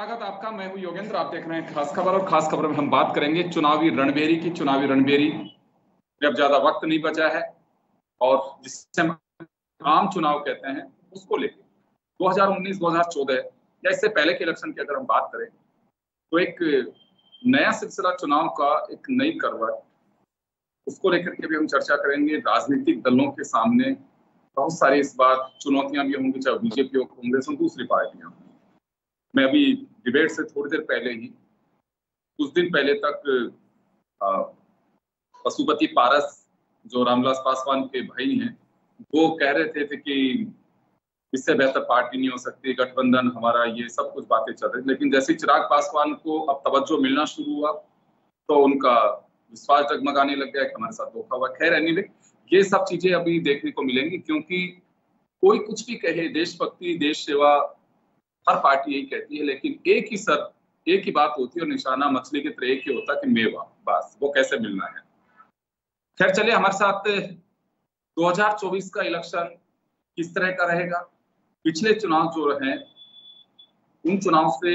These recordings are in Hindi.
स्वागत आपका। मैं हूं योगेंद्र, आप देख रहे हैं खास खबर। और खास खबर में हम बात करेंगे चुनावी रणबेरी की। चुनावी रणबेरी में अब ज्यादा वक्त नहीं बचा है और जिससे हम आम चुनाव कहते हैं उसको लेकर 2019, 2014 या इससे पहले के इलेक्शन की अगर हम बात करें तो एक नया सिलसिला चुनाव का, एक नई करवट, उसको लेकर के भी हम चर्चा करेंगे। राजनीतिक दलों के सामने बहुत सारी इस बार चुनौतियां भी होंगी, चाहे बीजेपी हो, कांग्रेस हो, दूसरी पार्टियां। मैं अभी डिबेट से थोड़ी देर पहले ही, कुछ दिन पहले तक पशुपति पारस जो रामलाल पासवान के भाई हैं वो कह रहे थे कि इससे बेहतर पार्टी नहीं हो सकती, गठबंधन हमारा, ये सब कुछ बातें चल रही। लेकिन जैसे चिराग पासवान को अब तवज्जो मिलना शुरू हुआ तो उनका विश्वास डगमगाने लग गया कि हमारे साथ धोखा हुआ। खैर एनीवे, ये सब चीजें अभी देखने को मिलेंगी क्योंकि कोई कुछ भी कहे, देशभक्ति, देश सेवा, हर पार्टी यही कहती है, लेकिन एक ही सर, एक ही बात होती है और निशाना मछली के तरह एक ही होता है कि मेवा, बस वो कैसे मिलना है। खैर चलिए, हमारे साथ 2024 का इलेक्शन किस तरह का रहेगा, पिछले चुनाव जो रहे उन चुनाव से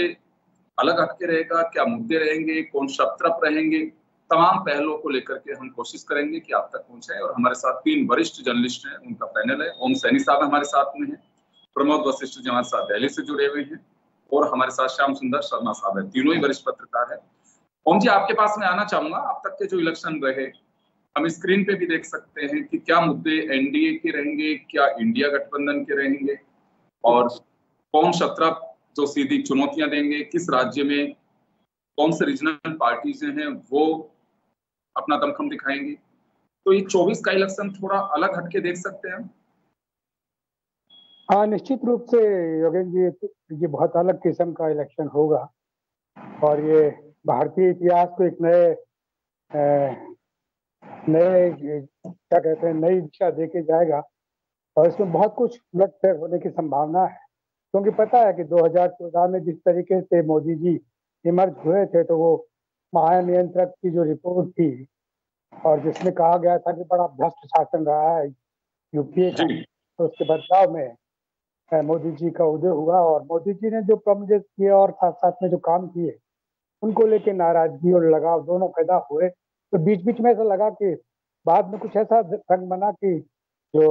अलग हटके रहेगा, क्या मुद्दे रहेंगे, कौन शब्दरप रहेंगे, तमाम पहलुओं को लेकर के हम कोशिश करेंगे कि आप तक पहुंचे। और हमारे साथ 3 वरिष्ठ जर्नलिस्ट हैं, उनका पैनल है। ओम सैनी साहब हमारे साथ में हैं, प्रमोद श्रीवास्तव जी हमारे साथ दिल्ली से जुड़े हुए हैं और हमारे साथ श्याम सुंदर शर्मा साहब हैं, तीनों ही वरिष्ठ पत्रकार हैं। ओम जी, आपके पास मैं आना चाहूंगा। अब तक के जो इलेक्शन रहे हम स्क्रीन पे भी देख सकते हैं कि क्या मुद्दे एनडीए के रहेंगे, क्या इंडिया गठबंधन के रहेंगे और कौन शत्रप जो सीधी चुनौतियां देंगे, किस राज्य में कौन से रीजनल पार्टीज हैं वो अपना दमखम दिखाएंगे। तो ये 24 का इलेक्शन थोड़ा अलग हटके देख सकते हैं। हाँ, निश्चित रूप से योगेंद्र जी, ये बहुत अलग किस्म का इलेक्शन होगा और ये भारतीय इतिहास को एक नई दिशा देके जाएगा और इसमें बहुत कुछ उलटफेर होने की संभावना है क्योंकि पता है कि 2014 में जिस तरीके से मोदी जी इमर्ज हुए थे तो वो महानियंत्रक की जो रिपोर्ट थी और जिसमें कहा गया था कि बड़ा भ्रष्ट शासन रहा है यूपीए का, तो उसके बदलाव में मोदी जी का उदय हुआ और मोदी जी ने जो प्रोमिस किए और साथ साथ में जो काम किए उनको लेके नाराजगी और लगाव दोनों पैदा हुए। तो बीच बीच में ऐसा लगा कि बाद में कुछ ऐसा रंग बना कि जो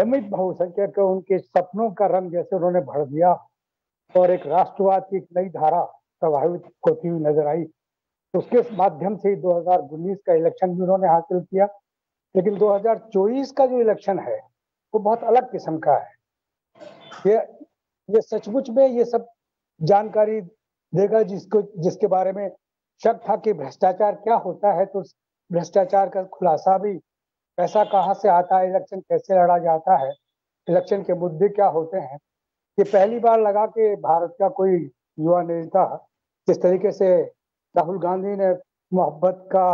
दमित बहुसंख्यक उनके सपनों का रंग जैसे उन्होंने भर दिया और एक राष्ट्रवाद की एक नई धारा प्रभावित होती हुई नजर आई। तो उसके माध्यम से 2019 का इलेक्शन भी उन्होंने हासिल किया, लेकिन 2024 का जो इलेक्शन है वो बहुत अलग किस्म का है। ये सचमुच में ये सब जानकारी देगा जिसके बारे में शक था कि भ्रष्टाचार क्या होता है, तो भ्रष्टाचार का खुलासा भी, पैसा कहाँ से आता है, इलेक्शन कैसे लड़ा जाता है, इलेक्शन के मुद्दे क्या होते हैं। ये पहली बार लगा कि भारत का कोई युवा नेता जिस तरीके से राहुल गांधी ने मोहब्बत का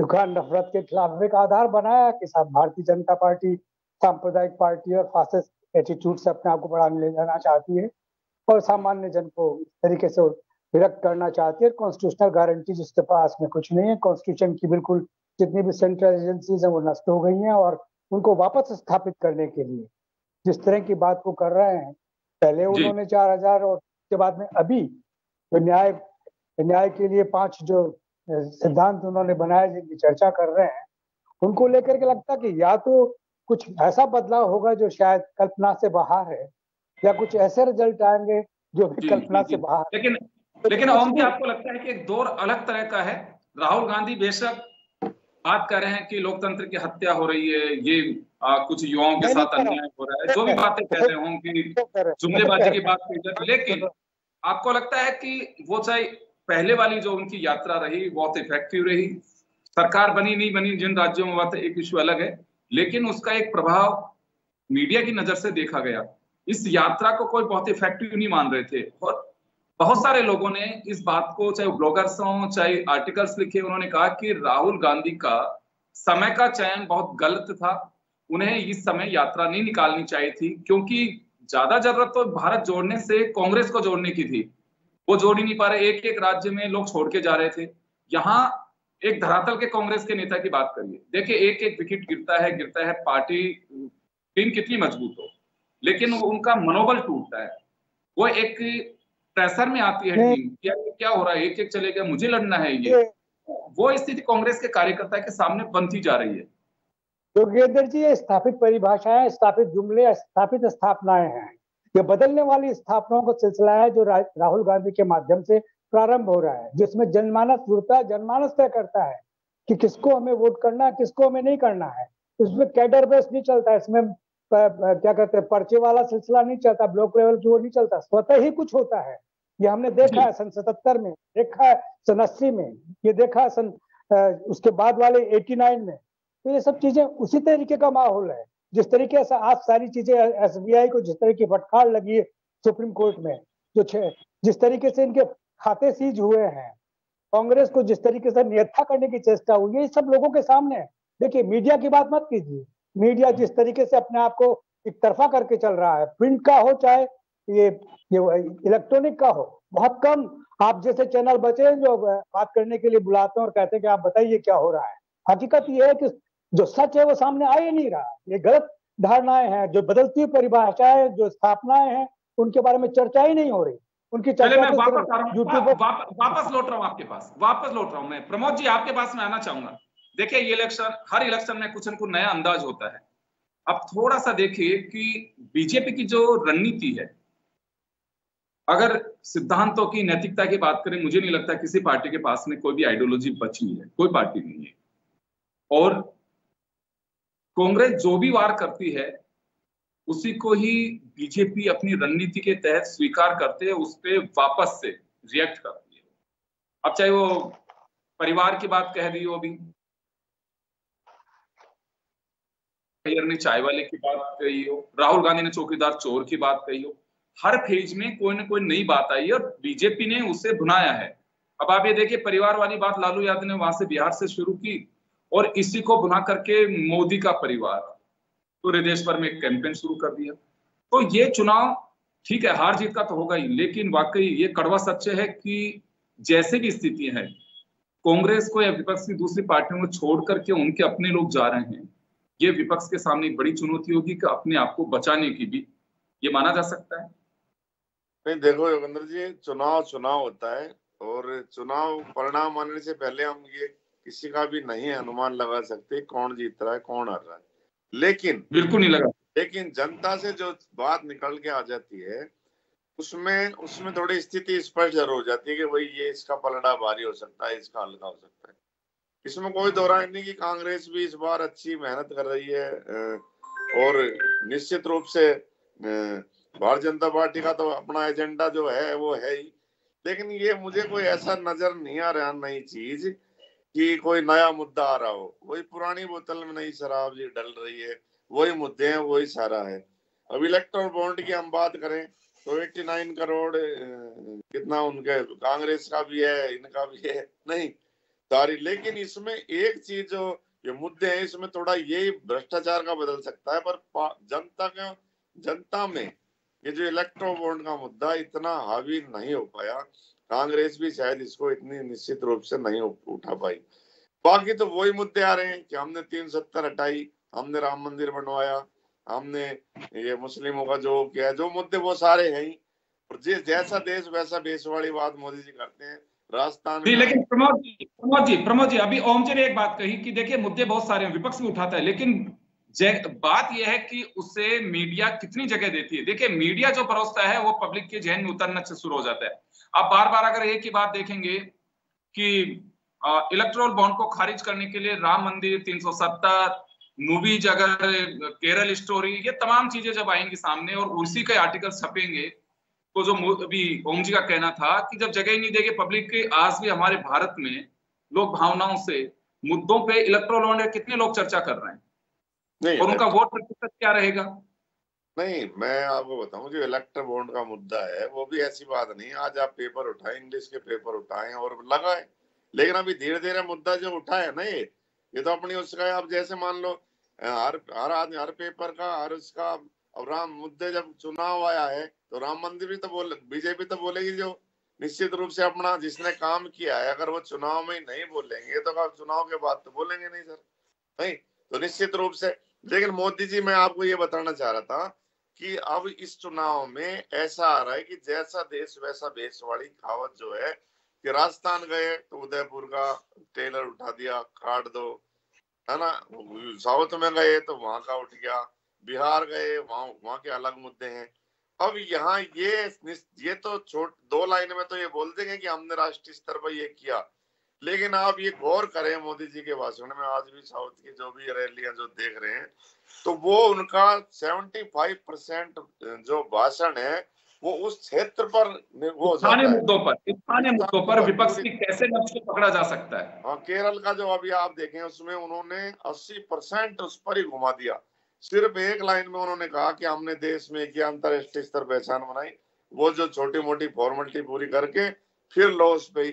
दुकान नफरत के खिलाफ एक आधार बनाया कि भारतीय जनता पार्टी सांप्रदायिक पार्टी और फासिस्ट एटीट्यूड से अपने आप को बढ़ाने ले जाना चाहती है और सामान्य जन को इस तरीके से विरक्त करना चाहती है। कॉन्स्टिट्यूशनल गारंटी जिसके पास में कुछ नहीं है, कॉन्स्टिट्यूशन की बिल्कुल जितनी भी सेंट्रल एजेंसीज हैं वो नष्ट हो गई हैं और उनको वापस स्थापित करने के लिए जिस तरह की बात वो कर रहे हैं, पहले उन्होंने 4000 और उसके बाद में अभी तो न्याय के लिए 5 जो सिद्धांत उन्होंने बनाए जिनकी चर्चा कर रहे हैं उनको लेकर के लगता कि या तो कुछ ऐसा बदलाव होगा जो शायद कल्पना से बाहर है या कुछ ऐसे रिजल्ट आएंगे जो भी कल्पना से बाहर। लेकिन ओम जी, आपको लगता है कि एक दौर अलग तरह का है। राहुल गांधी बेशक बात कर रहे हैं कि लोकतंत्र की हत्या हो रही है, ये कुछ युवाओं के साथ अन्याय हो रहा है, जो भी बातें कह रहे हों कि जुमलेबाजी की बात कही जा रही, लेकिन आपको लगता है कि वो चाहे पहले वाली जो उनकी यात्रा रही बहुत इफेक्टिव रही, सरकार बनी नहीं बनी जिन राज्यों में बात एक इश्यू अलग है, लेकिन उसका एक प्रभाव मीडिया की नजर से देखा गया। इस यात्रा को कोई बहुत इफेक्टिव नहीं मान रहे थे और बहुत सारे लोगों ने इस बात को, चाहे ब्लॉगर्स हों, चाहे आर्टिकल्स लिखे, उन्होंने कहा कि राहुल गांधी का समय का चयन बहुत गलत था, उन्हें इस समय यात्रा नहीं निकालनी चाहिए थी क्योंकि ज्यादा जरूरत तो भारत जोड़ने से कांग्रेस को जोड़ने की थी, वो जोड़ ही नहीं पा रहे, एक एक राज्य में लोग छोड़ के जा रहे थे। यहाँ एक धरातल के कांग्रेस के नेता की बात करिए, देखिए एक एक विकेट गिरता है, पार्टी टीम कितनी मजबूत हो, लेकिन उनका मनोबल टूटता है। वो एक प्रेशर में आती है टीम, क्या हो रहा है, एक एक चले गया, मुझे लड़ना है। ये वो स्थिति कांग्रेस के कार्यकर्ता के सामने बनती जा रही है। योगेंद्र जी, ये स्थापित परिभाषाएं, स्थापित जुमले, स्थापित स्थापनाएं हैं। ये बदलने वाली स्थापनाओं का सिलसिला है जो राहुल गांधी के माध्यम से प्रारंभ हो रहा है, जिसमें जनमानस जुड़ता है, जनमानस तय करता है कि किसको हमें वोट करना है, किसको हमें नहीं करना है। इसमें कैडर बेस नहीं चलता, इसमें क्या कहते हैं पर्चे वाला सिलसिला नहीं चलता, ब्लॉक लेवल की वो नहीं चलता, स्वतः ही कुछ होता है। ये हमने देखा है सन 77 में, देखा है सन 80 में, ये देखा है सन उसके बाद वाले 89 में। तो ये सब चीजें उसी तरीके का माहौल है जिस तरीके से आप सारी चीजें एसबीआई को जिस तरीके फटकार लगी है सुप्रीम कोर्ट में, जो जिस तरीके से इनके खाते सीज हुए हैं, कांग्रेस को जिस तरीके से नियथा करने की चेष्टा हुई, ये सब लोगों के सामने है। देखिए, मीडिया की बात मत कीजिए, मीडिया जिस तरीके से अपने आप को एक तरफा करके चल रहा है, प्रिंट का हो चाहे ये इलेक्ट्रॉनिक का हो, बहुत कम आप जैसे चैनल बचे हैं जो बात करने के लिए बुलाते हैं और कहते हैं कि आप बताइए क्या हो रहा है। हकीकत यह है कि जो सच है वो सामने आ ही नहीं रहा। ये गलत धारणाएं हैं, जो बदलती हुई परिभाषाएं, जो स्थापनाएं हैं, उनके बारे में चर्चा ही नहीं हो रही। उनकी चर्चा मैं वापस लौट रहा हूँ आपके पास, मैं प्रमोद जी आपके पास में आना चाहूंगा। देखिये, ये इलेक्शन, हर इलेक्शन में कुछ न कुछ नया अंदाज होता है। अब थोड़ा सा देखिए कि बीजेपी की जो रणनीति है, अगर सिद्धांतों की, नैतिकता की बात करें, मुझे नहीं लगता किसी पार्टी के पास में कोई भी आइडियोलॉजी बची है, कोई पार्टी नहीं है। और कांग्रेस जो भी वार करती है उसी को ही बीजेपी अपनी रणनीति के तहत स्वीकार करते है, उस पर वापस से रिएक्ट करती है। अब चाहे वो परिवार की बात कह दी, वो भी ने चाय वाले की बात कही हो, राहुल गांधी ने चौकीदार चोर की बात कही हो, हर फेज में कोई ना कोई नई बात आई है और बीजेपी ने उसे भुनाया है। अब आप ये देखिए, परिवार वाली बात लालू यादव ने वहां से, बिहार से शुरू की और इसी को भुना करके मोदी का परिवार पूरे देश भर में एक कैंपेन शुरू कर दिया। तो ये चुनाव, ठीक है, हार जीत का तो होगा ही, लेकिन वाकई ये कड़वा सच है कि जैसे भी स्थिति है, कांग्रेस को या विपक्ष की दूसरी पार्टियों को छोड़ करके उनके अपने लोग जा रहे हैं। ये विपक्ष के सामने बड़ी चुनौती होगी कि अपने आप को बचाने की भी, ये माना जा सकता है। नहीं, देखो योगेंद्र जी, चुनाव होता है और चुनाव परिणाम आने से पहले हम ये किसी का भी नहीं अनुमान लगा सकते कौन जीत रहा है, कौन हार रहा है। लेकिन बिल्कुल नहीं लगा, लेकिन जनता से जो बात निकल के आ जाती है उसमें थोड़ी स्थिति स्पष्ट जरूर हो जाती है कि भाई ये इसका पलड़ा भारी हो सकता है, इसका हल्का हो सकता है। इसमें कोई दोहराए नहीं कि कांग्रेस भी इस बार अच्छी मेहनत कर रही है और निश्चित रूप से भारतीय जनता पार्टी का तो अपना एजेंडा जो है वो है ही। लेकिन ये मुझे कोई ऐसा नजर नहीं आ रहा, नई चीज कि कोई नया मुद्दा आ रहा हो, वही पुरानी बोतल में नई शराब जी डल रही है, वही मुद्दे हैं, वही सारा है। अब इलेक्ट्रल बॉन्ड की हम बात करें तो 89 करोड़ कितना उनके कांग्रेस का भी है, इनका भी है, नहीं सारी। लेकिन इसमें एक चीज जो ये मुद्दे हैं इसमें थोड़ा ये भ्रष्टाचार का बदल सकता है, पर जनता में ये जो इलेक्ट्रो बॉन्ड का मुद्दा इतना हावी नहीं हो पाया, कांग्रेस भी शायद इसको इतनी निश्चित रूप से नहीं उठा पाई। बाकी तो वही मुद्दे आ रहे हैं कि हमने 370 हटाई, हमने राम मंदिर बनवाया, हमने ये मुस्लिमों का जो किया, जो मुद्दे वो सारे हैं। और जैसा देश वैसा भेष वाली बात मोदी जी करते हैं राजस्थान में। लेकिन प्रमोद जी अभी ओम जी ने एक बात कही कि देखिये मुद्दे बहुत सारे हैं, विपक्ष भी उठाता है, लेकिन बात यह है कि उसे मीडिया कितनी जगह देती है। देखिए, मीडिया जो परोसता है वो पब्लिक के जहन में उतरना शुरू हो जाता है। आप बार बार अगर एक ही बात देखेंगे कि इलेक्ट्रोल बॉन्ड को खारिज करने के लिए राम मंदिर, 370 मूवीज, अगर केरल स्टोरी, ये तमाम चीजें जब आएंगी सामने और उसी के आर्टिकल छपेंगे, तो जो अभी ओम जी का कहना था कि जब जगह ही नहीं देगी पब्लिक के, आज भी हमारे भारत में लोग भावनाओं से, मुद्दों पर इलेक्ट्रोल बॉन्ड कितने लोग चर्चा कर रहे हैं और उनका वोट प्रतिशत क्या रहेगा। नहीं, मैं आपको बताऊं, जो इलेक्ट्रो बॉन्ड का मुद्दा है वो भी ऐसी बात नहीं, आज आप पेपर उठाएं, इंग्लिश के पेपर उठाएं और लगाएं, लेकिन अभी धीरे धीरे मुद्दा जो उठाए ना, ये तो अपनी उसका है। आप जैसे मान लो हर आदमी, हर पेपर का, हर उसका, अब राम मुद्दे जब चुनाव आया है तो राम मंदिर भी तो बीजेपी तो बोलेगी, जो निश्चित रूप से अपना जिसने काम किया है, अगर वो चुनाव में नहीं बोलेंगे तो चुनाव के बाद तो बोलेंगे नहीं सर, नहीं तो निश्चित रूप से। लेकिन मोदी जी, मैं आपको ये बताना चाह रहा था कि अब इस चुनाव में ऐसा आ रहा है कि जैसा देश वैसा भेष वाली कहावत जो है कि राजस्थान गए तो उदयपुर का टेलर उठा दिया, काट दो, है ना। साउथ में गए तो वहां का उठ गया, बिहार गए वहां के अलग मुद्दे हैं। अब यहाँ ये तो छोट दो लाइन में तो ये बोल देंगे कि हमने राष्ट्रीय स्तर पर ये किया, लेकिन आप ये गौर करें मोदी जी के भाषण में आज भी साउथ की जो भी रैलियां जो देख रहे हैं तो वो उनका 75% जो भाषण है वो उस क्षेत्र पर वो स्थानीय मुद्दों पर विपक्ष की कैसे नब्ज को पकड़ा जा सकता है। हाँ, केरल का जो अभी आप देखें उसमें उन्होंने 80% उस पर ही घुमा दिया। सिर्फ एक लाइन में उन्होंने कहा कि हमने देश में किया, अंतरराष्ट्रीय स्तर पहचान बनाई। वो जो छोटी मोटी फॉर्मेलिटी पूरी करके फिर लो उस पर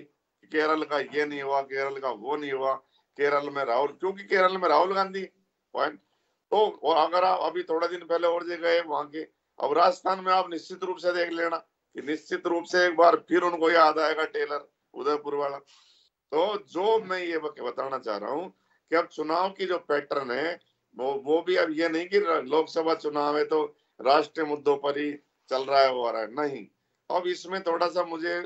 केरल का ये नहीं हुआ, केरल का वो नहीं हुआ, केरल में राहुल, क्योंकि केरल में राहुल गांधी पॉइंट तो। और अगर आप अभी थोड़ा दिन पहले और जगह गए वहां के, अब राजस्थान में आप निश्चित रूप से देख लेना कि निश्चित रूप से एक बार फिर उनको याद आएगा टेलर उदयपुर वाला। तो जो मैं ये बताना चाह रहा हूँ कि अब चुनाव की जो पैटर्न है वो भी अब ये नहीं कि लोकसभा चुनाव है तो राष्ट्रीय मुद्दों पर ही चल रहा है, हो रहा है, नहीं। अब इसमें थोड़ा सा मुझे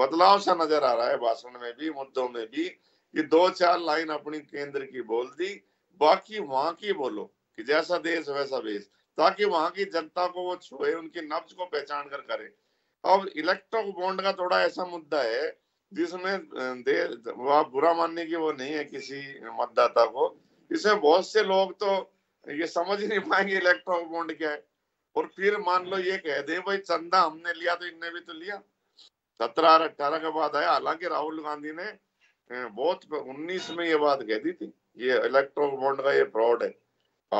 बदलाव सा नजर आ रहा है भाषण में भी, मुद्दों में भी, कि 2-4 लाइन अपनी केंद्र की बोल दी, बाकी वहां की बोलो कि जैसा देश वैसा भेष, ताकि वहां की जनता को वो छुए, उनकी नब्ज को पहचान कर करे। अब इलेक्ट्रिक बॉन्ड का थोड़ा ऐसा मुद्दा है जिसमें आप बुरा मानने की वो नहीं है किसी मतदाता को, इसमें बहुत से लोग तो ये समझ ही नहीं पाएंगे इलेक्ट्रिक बॉन्ड क्या है। और फिर मान लो ये कह दे भाई चंदा हमने लिया तो इनने भी तो लिया, 17 और 18 के बाद आया। हालांकि राहुल गांधी ने बहुत 19 में ये बात कह दी थी, ये इलेक्ट्रिक बॉन्ड का ये फ्रॉड है।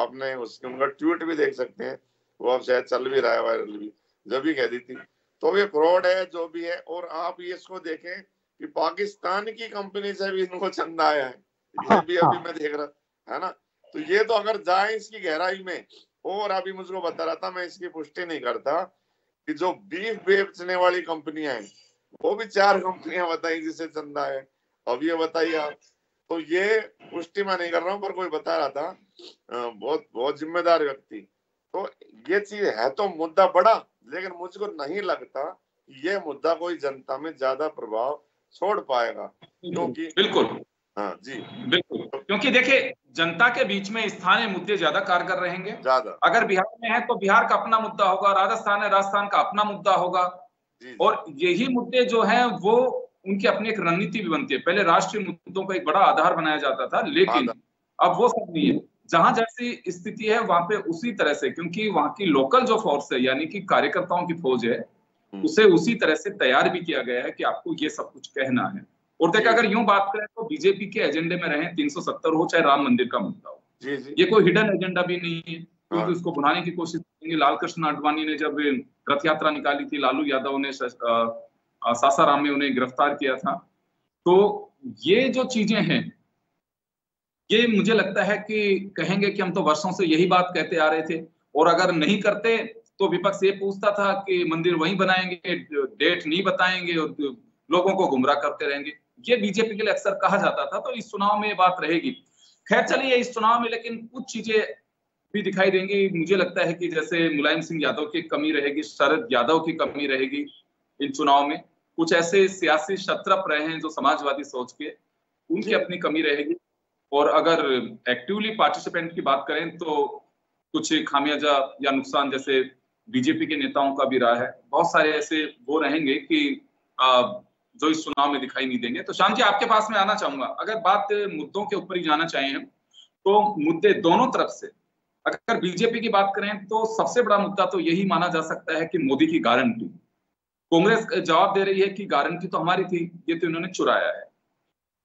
आपने उसके उनका ट्वीट भी देख सकते हैं, वो अब शायद चल भी रहा है, वायरल भी, जब भी कह दी थी। तो ये फ्रॉड है जो भी है। और आप ये इसको देखें कि पाकिस्तान की कंपनी से भी इनको चंदा आया है, ये भी अभी मैं देख रहा है ना। तो ये तो अगर जाए इसकी गहराई में, और अभी मुझको बता रहा था, मैं इसकी पुष्टि नहीं करता कि जो बीफ बेचने वाली कंपनियां हैं वो भी 4 कंपनियां बताई जिसे चंदा है। अब ये बताइए आप, तो ये पुष्टि मैं नहीं कर रहा हूँ, पर कोई बता रहा था, बहुत जिम्मेदार व्यक्ति। तो ये चीज है, तो मुद्दा बड़ा, लेकिन मुझको नहीं लगता ये मुद्दा कोई जनता में ज्यादा प्रभाव छोड़ पाएगा, क्योंकि बिल्कुल हाँ जी बिल्कुल, क्योंकि देखिए जनता के बीच में स्थानीय मुद्दे ज्यादा कारगर रहेंगे। अगर बिहार में है तो बिहार का अपना मुद्दा होगा, राजस्थान है राजस्थान का अपना मुद्दा होगा, और यही मुद्दे जो हैं वो उनकी अपनी एक रणनीति भी बनती है। पहले राष्ट्रीय मुद्दों का एक बड़ा आधार बनाया जाता था, लेकिन अब वो सब नहीं है। जहां जैसी स्थिति है वहां पे उसी तरह से, क्योंकि वहां की लोकल जो फोर्स है यानी कि कार्यकर्ताओं की फौज है, उसे उसी तरह से तैयार भी किया गया है कि आपको ये सब कुछ कहना है। और देखा अगर यूं बात करें तो बीजेपी के एजेंडे में रहे 370 हो, चाहे राम मंदिर का मुद्दा हो, ये कोई हिडन एजेंडा भी नहीं है, क्योंकि उसको भुनाने की कोशिश करेंगे। लालकृष्ण आडवाणी ने जब रथ यात्रा निकाली थी, लालू यादव ने सासाराम में उन्हें गिरफ्तार किया था, तो ये जो चीजें हैं ये मुझे लगता है कि कहेंगे कि हम तो वर्षों से यही बात कहते आ रहे थे, और अगर नहीं करते तो विपक्ष ये पूछता था कि मंदिर वहीं बनाएंगे, डेट नहीं बताएंगे और लोगों को गुमराह करते रहेंगे, ये बीजेपी के लिए अक्सर कहा जाता था। तो इस चुनाव में ये बात रहेगी। खैर चलिए इस चुनाव में लेकिन कुछ चीजें भी दिखाई देंगी, मुझे लगता है कि जैसे मुलायम सिंह यादव की कमी रहेगी, शरद यादव की कमी रहेगी इन चुनाव में। कुछ ऐसे सियासी शत्रप रहे हैं जो समाजवादी सोच के, उनकी अपनी कमी रहेगी। और अगर एक्टिवली पार्टिसिपेंट की बात करें तो कुछ खामियाजा या नुकसान जैसे बीजेपी के नेताओं का भी रहा है, बहुत सारे ऐसे वो रहेंगे कि जो इस चुनाव में दिखाई नहीं देंगे। तो शाम जी आपके पास मैं आना चाहूंगा, अगर बात मुद्दों के ऊपर ही जाना चाहिए हम, तो मुद्दे दोनों तरफ से, अगर बीजेपी की बात करें तो सबसे बड़ा मुद्दा तो यही माना जा सकता है कि मोदी की गारंटी। कांग्रेस जवाब दे रही है कि गारंटी तो हमारी थी, ये तो इन्होंने चुराया है।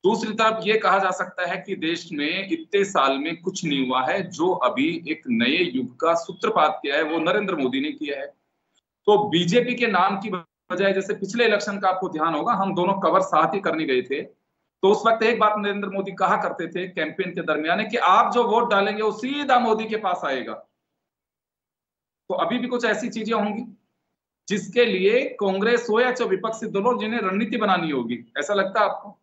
दूसरी तरफ ये कहा जा सकता है कि देश में इतने साल में कुछ नहीं हुआ है, जो अभी एक नए युग का सूत्रपात किया है वो नरेंद्र मोदी ने किया है। तो बीजेपी के नाम की बजाय, जैसे पिछले इलेक्शन का आपको ध्यान होगा, हम दोनों कवर साथ ही करने गए थे, तो उस वक्त एक बात नरेंद्र मोदी कहा करते थे कैंपेन के दरमियान कि आप जो वोट डालेंगे वो सीधा मोदी के पास आएगा। तो अभी भी कुछ ऐसी चीजें होंगी जिसके लिए कांग्रेस हो या जो विपक्षी दलों, जिन्हें रणनीति बनानी होगी, ऐसा लगता है आपको?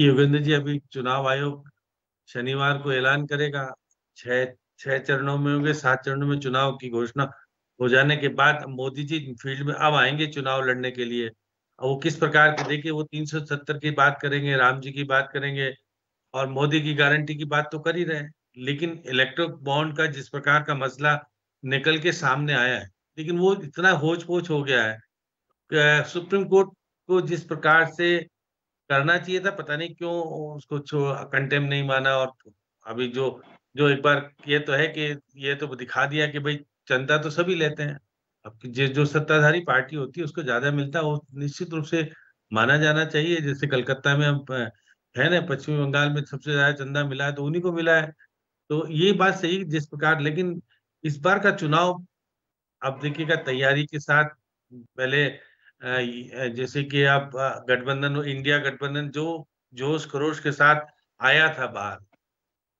योगेंद्र जी, अभी चुनाव आयोग शनिवार को ऐलान करेगा, 6 6 चरणों में होंगे, 7 चरणों में चुनाव की घोषणा हो जाने के बाद मोदी जी फील्ड में अब आएंगे चुनाव लड़ने के लिए। अब वो किस प्रकार के, देखिए वो 370 की बात करेंगे, राम जी की बात करेंगे और मोदी की गारंटी की बात तो कर ही रहे हैं, लेकिन इलेक्ट्रिक बॉन्ड का जिस प्रकार का मसला निकल के सामने आया है, लेकिन वो इतना होच पोच हो गया है कि सुप्रीम कोर्ट को जिस प्रकार से करना चाहिए था, पता नहीं क्यों उसको कंटेम नहीं माना। और अभी जो एक बार ये तो है कि ये तो दिखा दिया कि भाई जनता तो सभी लेते हैं, अब जो सत्ताधारी पार्टी होती है उसको ज्यादा मिलता है, वो निश्चित रूप से माना जाना चाहिए। जैसे कलकत्ता में हम है ना, पश्चिम बंगाल में सबसे ज्यादा चंदा मिला है तो उन्हीं को मिला है, तो ये बात सही जिस प्रकार। लेकिन इस बार का चुनाव आप देखिएगा तैयारी के साथ, पहले जैसे कि आप गठबंधन, इंडिया गठबंधन जो जोश खरोश के साथ आया था बाहर,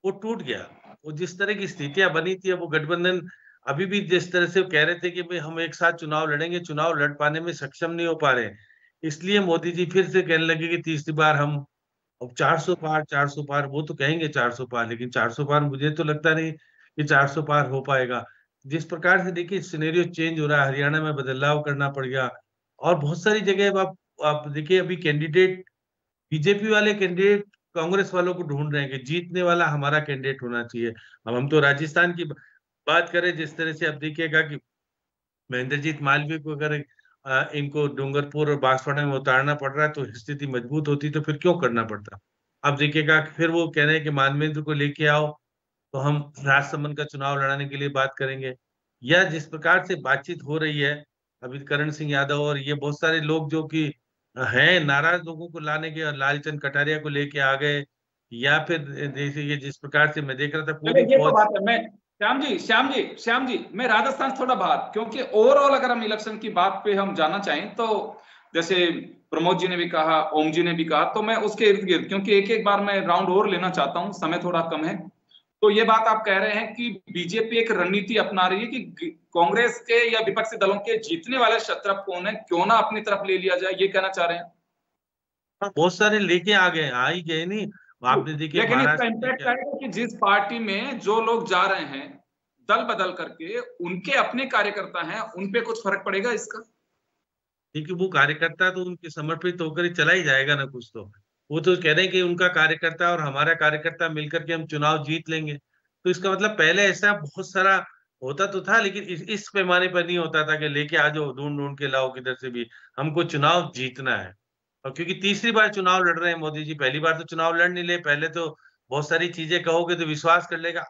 वो टूट गया। वो जिस तरह की स्थितियां बनी थी, वो गठबंधन अभी भी जिस तरह से कह रहे थे कि भाई हम एक साथ चुनाव लड़ेंगे, चुनाव लड़ पाने में सक्षम नहीं हो पा रहे, इसलिए मोदी जी फिर से कहने लगे कि तीसरी बार हम अब 400 पार। वो तो कहेंगे 400 पार, लेकिन 400 पार मुझे तो लगता नहीं कि 400 पार हो पाएगा। जिस प्रकार से देखिए सिनेरियो चेंज हो रहा है, हरियाणा में बदलाव करना पड़ गया और बहुत सारी जगह आप देखिए अभी कैंडिडेट, बीजेपी वाले कैंडिडेट कांग्रेस वालों को ढूंढ रहे हैं कि जीतने वाला हमारा कैंडिडेट होना चाहिए। अब हम तो राजस्थान की बात करें, जिस तरह से आप देखिएगा कि महेंद्रजीत मालवीय को अगर इनको डूंगरपुर और बांसवाड़ा में उतारना पड़ रहा है, तो स्थिति मजबूत होती तो फिर क्यों करना पड़ता। आप देखिएगा फिर वो कह रहे हैं कि मानवेंद्र को लेके आओ तो हम राजसमंद का चुनाव लड़ाने के लिए बात करेंगे, या जिस प्रकार से बातचीत हो रही है अभी करण सिंह यादव और ये बहुत सारे लोग जो कि हैं नाराज लोगों को लाने के, और लालचंद कटारिया को लेके आ गए, या फिर देखिए जिस प्रकार से मैं देख रहा था पूरी। श्याम जी मैं राजस्थान थोड़ा बाहर, क्योंकि ओवरऑल अगर हम इलेक्शन की बात पे हम जाना चाहें तो जैसे प्रमोद जी ने भी कहा, ओम जी ने भी कहा, तो मैं उसके इर्द गिर्द, क्योंकि एक एक बार मैं राउंड और लेना चाहता हूं, समय थोड़ा कम है। तो ये बात आप कह रहे हैं कि बीजेपी एक रणनीति अपना रही है कि कांग्रेस के या विपक्षी दलों के जीतने वाले शत्रु कौन है, क्यों ना अपनी तरफ ले लिया जाए, ये कहना चाह रहे हैं। बहुत सारे लेके आ गए, आ ही गए नहीं आपने देखिए, लेकिन इसका इम्पैक्ट आएगा कि जिस पार्टी में जो लोग जा रहे हैं दल बदल करके, उनके अपने कार्यकर्ता हैं, उनपे कुछ फर्क पड़ेगा इसका, क्योंकि वो कार्यकर्ता तो उनके समर्पित होकर ही चला ही जाएगा ना कुछ। तो वो तो कह रहे हैं कि उनका कार्यकर्ता और हमारा कार्यकर्ता मिलकर के हम चुनाव जीत लेंगे, तो इसका मतलब पहले ऐसा बहुत सारा होता तो था, लेकिन इस पैमाने पर नहीं होता था कि लेके आ जाओ, ढूंढ के लाओ किधर से भी, हमको चुनाव जीतना है। और क्योंकि तीसरी बार चुनाव लड़ रहे हैं मोदी जी, पहली बार तो चुनाव लड़ नहीं ले, पहले तो बहुत सारी चीजें कहोगे तो विश्वास कर लेगा,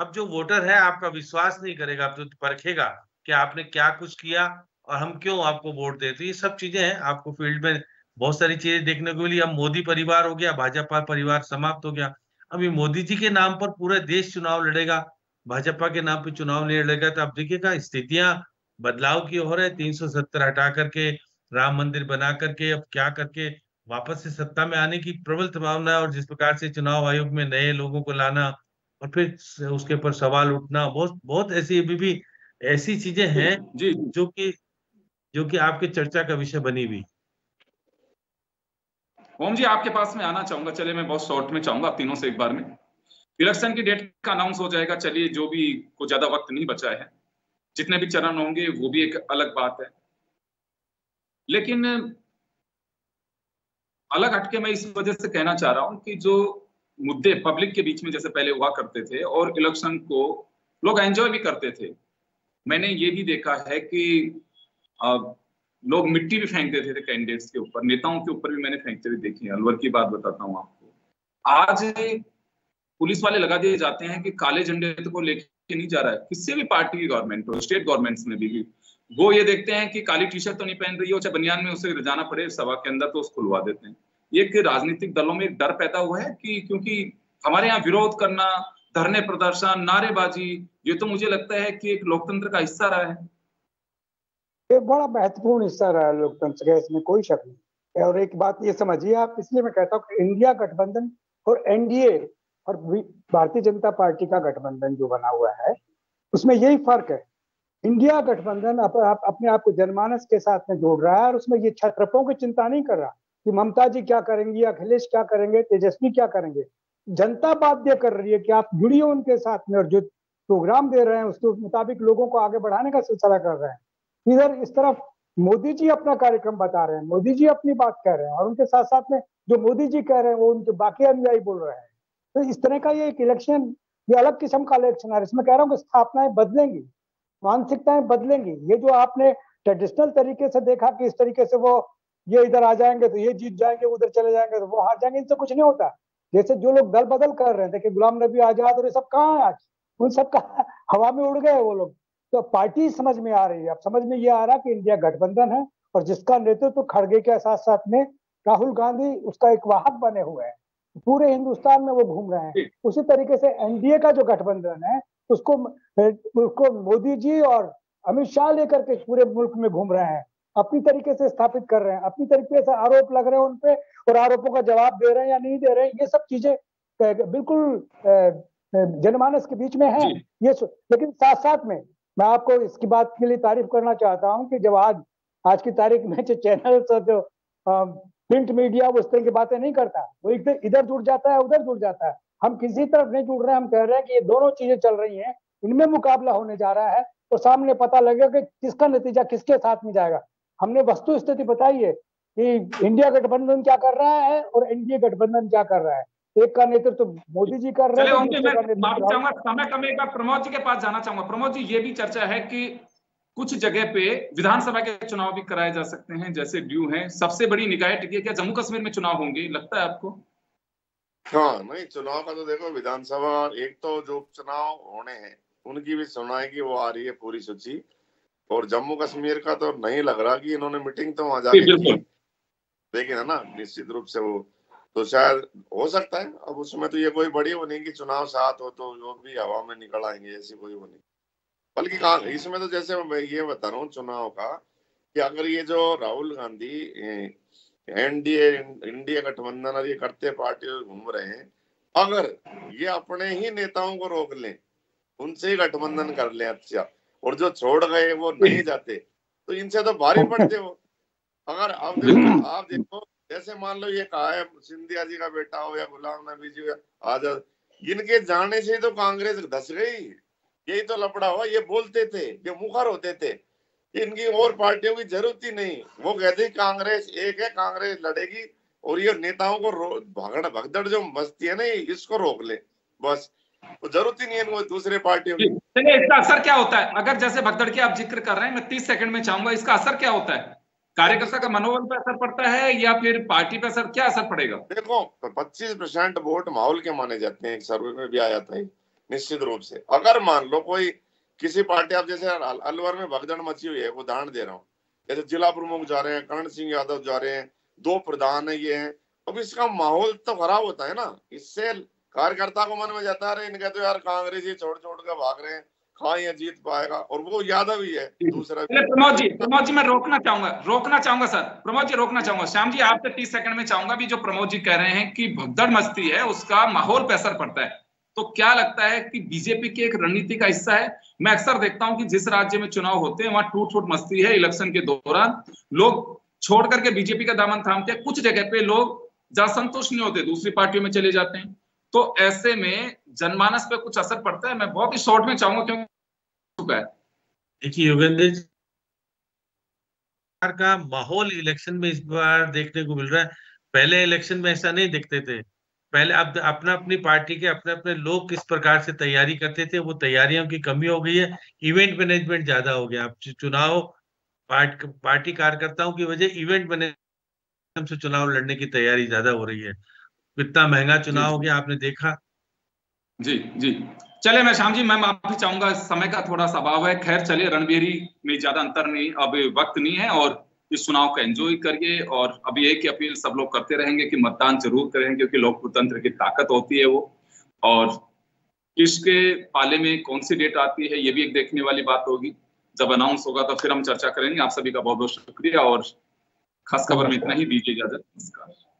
अब जो वोटर है आपका विश्वास नहीं करेगा, अब तो परखेगा कि आपने क्या कुछ किया और हम क्यों आपको वोट देते। तो ये सब चीजें हैं, आपको फील्ड में बहुत सारी चीजें देखने को मिली। अब मोदी परिवार हो गया, भाजपा परिवार समाप्त हो गया, अब ये मोदी जी के नाम पर पूरा देश चुनाव लड़ेगा, भाजपा के नाम पर चुनाव नहीं लड़ेगा। तो आप देखिएगा स्थितियां बदलाव की हो रही है, 370 हटा करके राम मंदिर बना करके अब क्या करके वापस से सत्ता में आने की प्रबल संभावना, और जिस प्रकार से चुनाव आयोग में नए लोगों को लाना और फिर उसके ऊपर सवाल उठना, बहुत ऐसी अभी भी ऐसी चीजें हैं जो कि आपके चर्चा का विषय बनी हुई। ओम जी आपके पास में आना चाहूंगा, चलिए मैं बहुत शॉर्ट में चाहूंगा आप तीनों से एक बार में, इलेक्शन की डेट का अनाउंस हो जाएगा, चलिए जो भी को ज्यादा वक्त नहीं बचा है, जितने भी चरण होंगे वो भी एक अलग बात है, लेकिन अलग हटके मैं इस वजह से कहना चाह रहा हूं कि जो मुद्दे पब्लिक के बीच में जैसे पहले हुआ करते थे और इलेक्शन को लोग एंजॉय भी करते थे, मैंने ये भी देखा है कि लोग मिट्टी भी फेंकते थे कैंडिडेट्स के ऊपर, नेताओं के ऊपर भी मैंने फेंकते हुए देखी है। अलवर की बात बताता हूं आपको, आज पुलिस वाले लगा दिए जाते हैं कि काले झंडे को लेके नहीं जा रहा है, किसी भी पार्टी की गवर्नमेंट हो, स्टेट गवर्नमेंट्स में भी वो ये देखते हैं कि काली टी शर्ट तो नहीं पहन रही हो, चाहे बनियान में उसे जाना पड़े सभा के अंदर तो उसको खुलवा देते हैं। ये कि राजनीतिक दलों में एक डर पैदा हुआ है कि क्योंकि हमारे यहाँ विरोध करना, धरने प्रदर्शन, नारेबाजी, ये तो मुझे लगता है कि एक लोकतंत्र का हिस्सा रहा है, एक बड़ा महत्वपूर्ण हिस्सा रहा है लोकतंत्र का, इसमें कोई शक नहीं। और एक बात ये समझिए आप, इसलिए मैं कहता हूँ इंडिया गठबंधन और एनडीए और भारतीय जनता पार्टी का गठबंधन जो बना हुआ है उसमें यही फर्क है। इंडिया गठबंधन अपने आप को जनमानस के साथ में जोड़ रहा है और उसमें ये छत्रपों की चिंता नहीं कर रहा कि ममता जी क्या करेंगी, अखिलेश क्या करेंगे, तेजस्वी क्या करेंगे। जनता बाध्य कर रही है कि आप जुड़िए उनके साथ में और जो प्रोग्राम दे रहे हैं उसके मुताबिक लोगों को आगे बढ़ाने का सिलसिला कर रहे हैं। इधर इस तरफ मोदी जी अपना कार्यक्रम बता रहे हैं, मोदी जी अपनी बात कह रहे हैं और उनके साथ साथ में जो मोदी जी कह रहे हैं वो उनके बाकी अनुयायी बोल रहे हैं। तो इस तरह का ये एक इलेक्शन, ये अलग किस्म का इलेक्शन है। इसमें कह रहा हूँ कि स्थापनाएं बदलेंगी, मानसिकताएं बदलेंगी। ये जो आपने ट्रेडिशनल तरीके से देखा कि इस तरीके से वो ये इधर आ जाएंगे तो ये जीत जाएंगे, उधर चले जाएंगे तो वो हार जाएंगे, इनसे कुछ नहीं होता। जैसे जो लोग दल बदल कर रहे थे कि गुलाम नबी आजाद और ये सब कहाँ है आज, उन सब का हवा में उड़ गए वो लोग। तो पार्टी समझ में आ रही है, अब समझ में ये आ रहा है कि इंडिया गठबंधन है और जिसका नेतृत्व तो खड़गे के साथ साथ में राहुल गांधी उसका एक वाहक बने हुए हैं, पूरे हिंदुस्तान में वो घूम रहे हैं। उसी तरीके से एनडीए का जो गठबंधन है उसको मोदी जी और अमित शाह लेकर के पूरे मुल्क में घूम रहे हैं, अपनी तरीके से स्थापित कर रहे हैं, अपनी तरीके से आरोप लग रहे हैं उनपे और आरोपों का जवाब दे रहे हैं या नहीं दे रहे हैं। ये सब चीजें बिल्कुल जनमानस के बीच में है ये। लेकिन साथ साथ में मैं आपको इसकी बात के लिए तारीफ करना चाहता हूँ कि जब आज की तारीख में जो चैनल्स और जो प्रिंट मीडिया वो इस तरह की बातें नहीं करता, वो इधर जुड़ जाता है उधर जुड़ जाता है। हम किसी तरफ नहीं जुड़ रहे हैं, हम कह रहे हैं कि ये दोनों चीजें चल रही हैं, इनमें मुकाबला होने जा रहा है और सामने पता लगेगा कि किसका नतीजा किसके साथ में जाएगा। हमने वस्तु स्थिति बताई है कि इंडिया गठबंधन क्या कर रहा है और एनडीए गठबंधन क्या कर रहा है। एक का नेतृत्व तो मोदी जी कर रहे हैं। मैं समय कम एक बार प्रमोद जी के पास जाना चाहूंगा। प्रमोद जी, ये भी चर्चा है कि कुछ जगह पे विधानसभा के चुनाव भी कराए जा सकते हैं जैसे ड्यू है, सबसे बड़ी निकाय टिकी है, क्या जम्मू कश्मीर में चुनाव होंगे, लगता है आपको? हाँ, नहीं चुनाव का तो देखो विधानसभा, एक तो जो चुनाव होने हैं उनकी भी सुना है कि वो आ रही है पूरी सूची, और जम्मू कश्मीर का तो नहीं लग रहा कि इन्होंने मीटिंग तो वहां जाके की, लेकिन है ना निश्चित रूप से वो तो शायद हो सकता है। अब उसमें तो ये कोई बड़ी वो नहीं कि चुनाव साथ हो तो जो भी हवा में निकल आएंगे, ऐसी कोई वो नहीं। बल्कि कहा इसमें तो जैसे मैं ये बता रहा हूँ चुनाव का कि अगर ये जो राहुल गांधी इंडिया गठबंधन और ये करते पार्टी घूम रहे हैं, अगर ये अपने ही नेताओं को रोक लें, उनसे ही गठबंधन कर लें अच्छा, और जो छोड़ गए वो नहीं जाते तो इनसे तो भारी पड़ते हो। अगर आप देखो जैसे मान लो ये कहा है सिंधिया जी का बेटा हो या गुलाम नबी जी आजाद, इनके जाने से तो कांग्रेस धस गई, यही तो लपड़ा हुआ। ये बोलते थे, ये मुखर होते थे, इनकी और पार्टियों की जरूरत ही नहीं। वो कहते कांग्रेस एक है, कांग्रेस लड़ेगी और ये नेताओं को भगदड़ जो मस्ती है ना इसको रोक ले, बस तो जरूरत ही नहीं है दूसरे पार्टियों की। इसका असर क्या होता है अगर जैसे भगदड़ की आप जिक्र कर रहे हैं, मैं 30 सेकंड में चाहूंगा इसका असर क्या होता है, कार्यकर्ता का मनोबल पर असर पड़ता है या फिर पार्टी पर असर, क्या असर पड़ेगा? देखो 25% वोट माहौल के माने जाते हैं, एक सर्वे में भी आ जाता है निश्चित रूप से। अगर मान लो कोई किसी पार्टी, आप जैसे अलवर में भगदड़ मची हुई है, उदाहरण दे रहा हूँ, जैसे जिला प्रमुख जा रहे हैं, करण सिंह यादव जा रहे हैं, 2 प्रधान है ये है, अब इसका माहौल तो खराब होता है ना, इससे कार्यकर्ता को मन में जाता है इनका तो यार कांग्रेस ही छोड़ के भाग रहे हैं, कहाँ ये जीत पाएगा, और वो यादव ही है दूसरा। प्रमोद जी मैं रोकना चाहूंगा सर, प्रमोद जी रोकना चाहूंगा, श्याम जी आपसे 30 सेकंड में चाहूंगा भी, जो प्रमोद जी कह रहे हैं कि भगदड़ मस्ती है उसका माहौल पे असर पड़ता है, तो क्या लगता है कि बीजेपी की एक रणनीति का हिस्सा है? मैं अक्सर देखता हूं कि जिस राज्य में चुनाव होते हैं वहां टूट फूट मस्ती है, इलेक्शन के दौरान लोग छोड़ करके बीजेपी का दामन थामते हैं, कुछ जगह पे लोग ज्यादा संतुष्ट नहीं होते दूसरी पार्टियों में चले जाते हैं, तो ऐसे में जनमानस पे कुछ असर पड़ता है? मैं बहुत ही शॉर्ट में चाहूंगा क्योंकि देखिए योगेंद्र जी का माहौल इलेक्शन में इस बार देखने को मिल रहा है, पहले इलेक्शन में ऐसा नहीं देखते थे। पहले आप अपना अपनी पार्टी के अपने अपने लोग किस प्रकार से तैयारी करते थे, वो तैयारियों की कमी हो गई है, इवेंट मैनेजमेंट ज्यादा हो गया। आप चुनाव पार्टी कार्यकर्ताओं की वजह इवेंट मैनेजमेंट से चुनाव लड़ने की तैयारी ज्यादा हो रही है, कितना महंगा चुनाव हो गया आपने देखा। जी चले, मैं श्याम जी मैं माफी चाहूंगा, समय का थोड़ा सा अभाव है, खैर चले रणबेरी में ज्यादा अंतर नहीं, अब वक्त नहीं है और इस चुनाव का एंजॉय करिए, और अभी एक ही अपील सब लोग करते रहेंगे कि मतदान जरूर करें क्योंकि लोकतंत्र की ताकत होती है वो, और किसके पाले में कौन सी डेट आती है ये भी एक देखने वाली बात होगी, जब अनाउंस होगा तो फिर हम चर्चा करेंगे। आप सभी का बहुत बहुत शुक्रिया और खास खबर में इतना ही, दीजिए इजाजत, नमस्कार।